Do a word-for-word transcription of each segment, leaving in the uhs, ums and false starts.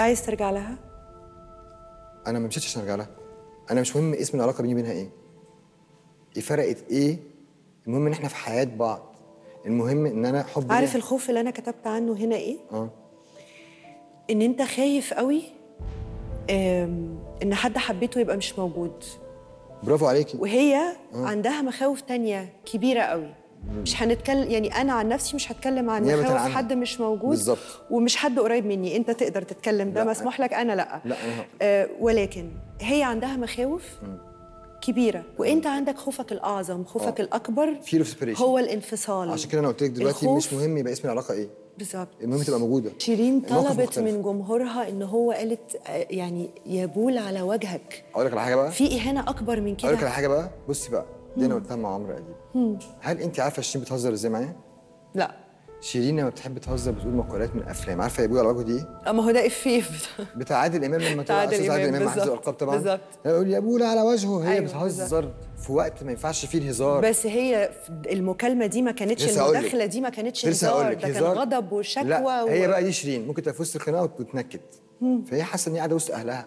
عايز ترجع لها؟ انا ما مشيتش عشان ارجع لها، انا مش مهم اسم العلاقه بيني وبينها ايه، فرقت ايه، المهم ان احنا في حياه بعض، المهم ان انا حب. عارف ليه؟ الخوف اللي انا كتبت عنه هنا ايه؟ اه ان انت خايف قوي ان حد حبيته يبقى مش موجود. برافو عليكي. وهي آه. عندها مخاوف تانية كبيره قوي، مش هنتكلم، يعني انا عن نفسي مش هتكلم عن مخاوف حد مش موجود بالزبط. ومش حد قريب مني، انت تقدر تتكلم، ده مسموح لك، انا لا, لا. آه ولكن هي عندها مخاوف م. كبيره، وانت عندك خوفك الاعظم، خوفك آه. الاكبر هو الانفصال. عشان كده انا قلت لك دلوقتي مش مهم يبقى اسم العلاقه ايه بالظبط، المهم تبقى موجوده. شيرين طلبت من جمهورها ان هو قالت يعني يبول على وجهك. اقول لك على حاجه بقى، في اهانه اكبر من كده. اقول لك على حاجه بقى، بصي بقى دي انا قلتها مع عمرو اديب. هل انت عارفه شيرين بتهزر ازاي معايا؟ لا. شيرين لما بتحب تهزر بتقول مقالات من افلام، عارفه يا ابويا على وجهه دي ايه؟ ما هو ده افيه بتاع بتاع عادل امام لما طلع عادل امام مع حفظ الالقاب طبعا. بالظبط. يقول يا ابويا على وجهه، هي أيوة بتهزر في وقت ما ينفعش فيه الهزار. بس هي المكالمه دي ما كانتش، المداخله دي ما كانتش هزار، ده كان غضب وشكوى. لا هي و... بقى دي شيرين ممكن تبقى في وسط الخناقه وتتنكد، فهي حاسه ان هي قاعده وسط اهلها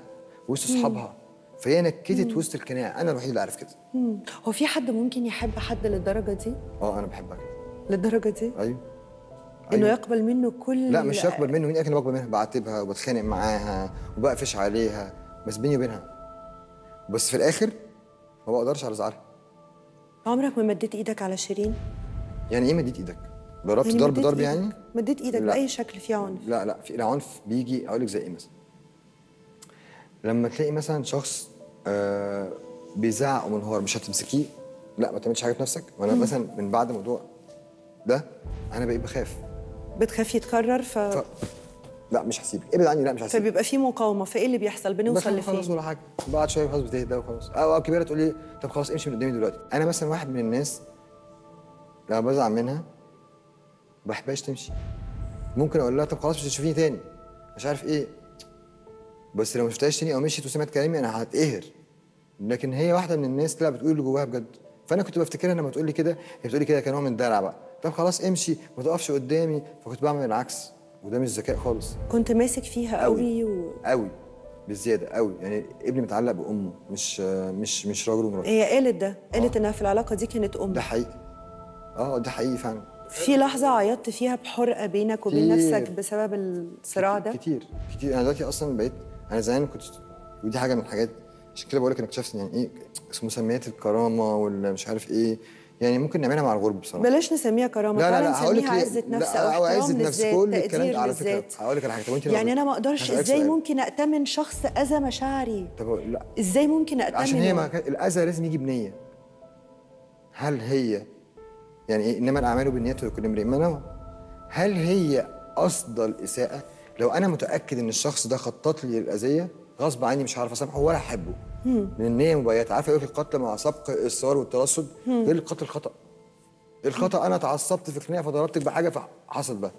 وسط اصحابها، فهي نكتت وسط القناع. انا الوحيد اللي عارف كده. مم. هو في حد ممكن يحب حد للدرجه دي؟ اه انا بحبها كده للدرجه دي. ايوه انه أيوة. يقبل منه كل. لا مش يقبل منه، مين اكل بقبل منها؟ بعاتبها وبتخانق معاها وبقفش عليها، بس بيني وبينها، بس في الاخر ما بقدرش على زعلها. عمرك ما مديت ايدك على شيرين؟ يعني ايه مديت ايدك؟ ضربت يعني ضرب ضرب يعني؟ مديت ايدك باي شكل فيه عنف؟ لا لا، في العنف بيجي اقول لك زي ايه مثلا؟ لما تلاقي مثلا شخص آه بيزعق ومنهار، مش هتمسكيه؟ لا ما تعملش حاجه في نفسك. وانا مثلا من بعد موضوع ده انا بقيت بخاف. بتخاف يتكرر ف... ف لا مش هسيبك، ابعد عني، لا مش هسيبك. فبيبقى في مقاومه، فايه اللي بيحصل؟ بنوصل لفين؟ خلاص ولا حاجه، بعد شويه خلاص بتهدى وخلاص، او او كبيره تقول لي طب خلاص امشي من قدامي دلوقتي. انا مثلا واحد من الناس لما بزعل منها ما بحبهاش تمشي، ممكن اقول لها طب خلاص مش هتشوفيني تاني مش عارف ايه، بس لو ما شفتهاش تاني او مشيت وسمعت كلامي انا هتقهر. لكن هي واحده من الناس لا بتقول اللي جواها بجد، فانا كنت بفتكرها لما تقول لي كده، هي بتقول لي كده كنوع من الدلع بقى، طب خلاص امشي ما تقفش قدامي، فكنت بعمل العكس، وده مش ذكاء خالص. كنت ماسك فيها قوي قوي و... بالزياده قوي، يعني ابني متعلق بامه، مش مش مش راجل ومراته. هي قالت ده، قالت آه. انها في العلاقه دي كانت امه. ده حقيقي، اه ده حقيقي فعلا. في لحظه عيطت فيها بحرقه بينك وبين نفسك بسبب الصراع ده؟ كتير كتير. انا دلوقتي اصلا بقيت انا زمان كنت، ودي حاجه من الحاجات عشان كده بقول لك انا اكتشفت يعني ايه مسميات الكرامه ولا مش عارف ايه، يعني ممكن نعملها مع الغرب بصراحه. بلاش نسميها كرامه، لا لا لا هقول لك عزه نفس او عزه نفس، كل الكلام على فكره. هقول لك على حاجه، طب انت يعني انا ما اقدرش ازاي ممكن اتمن شخص اذى مشاعري؟ طب لا ازاي ممكن اتمن؟ عشان هي ما... الاذى لازم يجي بنيه. هل هي يعني ايه انما الاعمال بالنيات وكل امرئ ما نوى؟ هل هي قصد الاساءه؟ لو انا متاكد ان الشخص ده خطط لي للاذيه غصب عني مش هعرف اسامحه ولا احبه، لان هي مبيته. عارفه يقول لك القتل مع سبق الصور والترصد، غير القتل خطا. الخطا انا اتعصبت في خناقه فضربتك بحاجه فحصل بقى،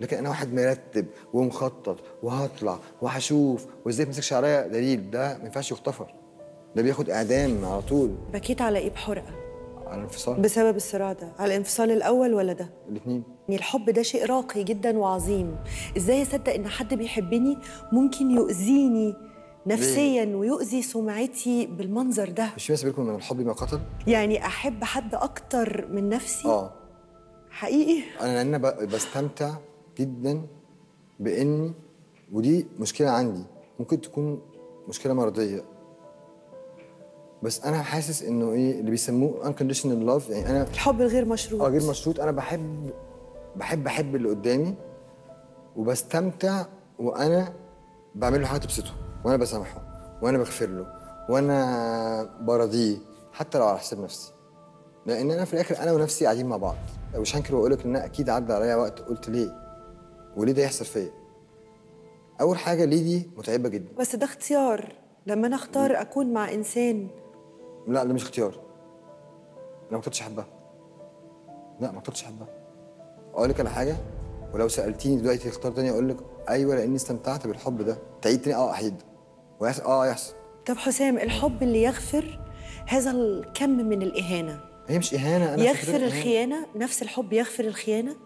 لكن انا واحد مرتب ومخطط وهطلع وهشوف وازاي ما تمسكش عليا دليل، ده ما ينفعش يغتفر، ده بياخد اعدام على طول. بكيت على ايه بحرقه؟ على الانفصال بسبب الصراع ده، على الانفصال الاول ولا ده؟ الاثنين. يعني الحب ده شيء راقي جدا وعظيم، ازاي اصدق ان حد بيحبني ممكن يؤذيني نفسيا ليه؟ ويؤذي سمعتي بالمنظر ده. مش في بالكم من الحب ما قتل؟ يعني احب حد اكتر من نفسي؟ اه حقيقي. انا انا بستمتع جدا باني، ودي مشكله عندي ممكن تكون مشكله مرضيه، بس انا حاسس انه ايه اللي بيسموه unconditional love، يعني انا الحب الغير مشروط. اه غير مشروط. انا بحب بحب احب اللي قدامي وبستمتع وانا بعمل له حاجه تبسطه، وانا بسامحه وانا بغفر له وانا برضيه حتى لو على حساب نفسي، لان انا في الاخر انا ونفسي قاعدين مع بعض. مش هنكر واقول لك ان اكيد عدى عليا وقت قلت ليه وليه ده يحصل فيا. اول حاجه ليه دي متعبه جدا، بس ده اختيار. لما انا اختار اكون مع انسان، لا ده مش اختيار، انا ما كنتش احبها، لا ما كنتش احبها. اقول لك على حاجه، ولو سالتيني دلوقتي اختار تاني اقول لك ايوه لاني استمتعت بالحب ده. تعيد تاني؟ اه احيد ويحصل، اه يحصل. طب حسام، الحب اللي يغفر هذا الكم من الاهانه، هي مش اهانه، انا يغفر الخيانه، نفس الحب يغفر الخيانه؟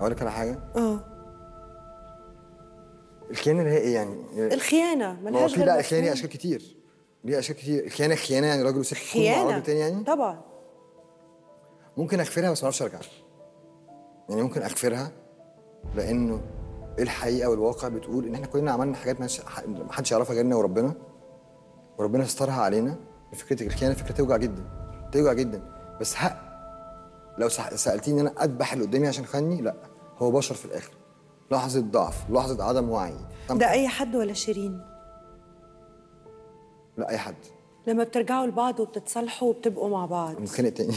اقول لك على حاجه، اه الخيانه اللي هي ايه يعني؟ الخيانه مالهاش غير لا الخيانه ليها اشكال كتير ليها اشكال كتير الخيانه خيانه يعني راجل وست تكون مع راجل تاني يعني؟ طبعا ممكن اغفرها بس ما اعرفش ارجع يعني ممكن اغفرها لانه الحقيقه والواقع بتقول ان احنا كلنا عملنا حاجات ما حدش يعرفها غيرنا وربنا وربنا سترها علينا. فكره الخيانه فكره توجع جدا توجع جدا بس حق لو سالتيني انا اذبح اللي قدامي عشان خاني؟ لا هو بشر في الاخر، لحظه ضعف، لحظه عدم وعي. ده اي حد ولا شيرين؟ لا اي حد. لما بترجعوا لبعض وبتتصالحوا وبتبقوا مع بعض بنتخانق تاني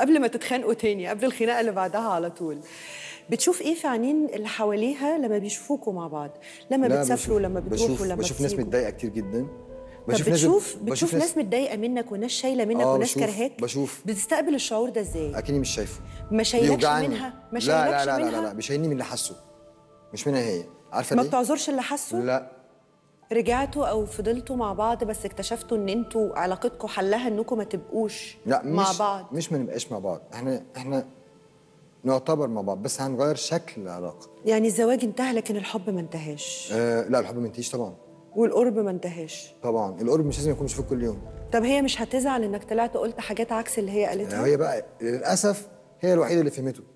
قبل ما تتخانقوا تاني، قبل الخناقه اللي بعدها على طول. بتشوف ايه في عينين اللي حواليها لما بيشوفوكوا مع بعض؟ لما بتسافروا، لما بتروحوا، لما بشوف ناس متضايقه كتير جدا. بشوف ناس بتشوف بتشوف ناس متضايقه منك وناس شايله منك آه وناس كرهاك. بشوف بتستقبل الشعور ده ازاي؟ اكني مش شايفه. ما شايلكش منها ما شايلكش منها لا لا لا لا لا بيشايلني من اللي حاسه مش منها هي. عارفه ليه؟ ما بتعذرش اللي حاسه؟ لا. رجعتوا او فضلتوا مع بعض بس اكتشفتوا ان انتوا علاقتكم حلها انكم ما تبقوش لا مش مع بعض. مش ما نبقاش مع بعض، احنا احنا نعتبر مع بعض بس هنغير شكل العلاقه. يعني الزواج انتهى لكن الحب ما انتهاش. آه لا الحب ما انتهيش طبعا. والقرب ما انتهاش طبعا. القرب مش لازم يكون مشوف كل يوم. طب هي مش هتزعل انك طلعت قلت حاجات عكس اللي هي قالتها؟ هي بقى للاسف هي الوحيده اللي فهمته.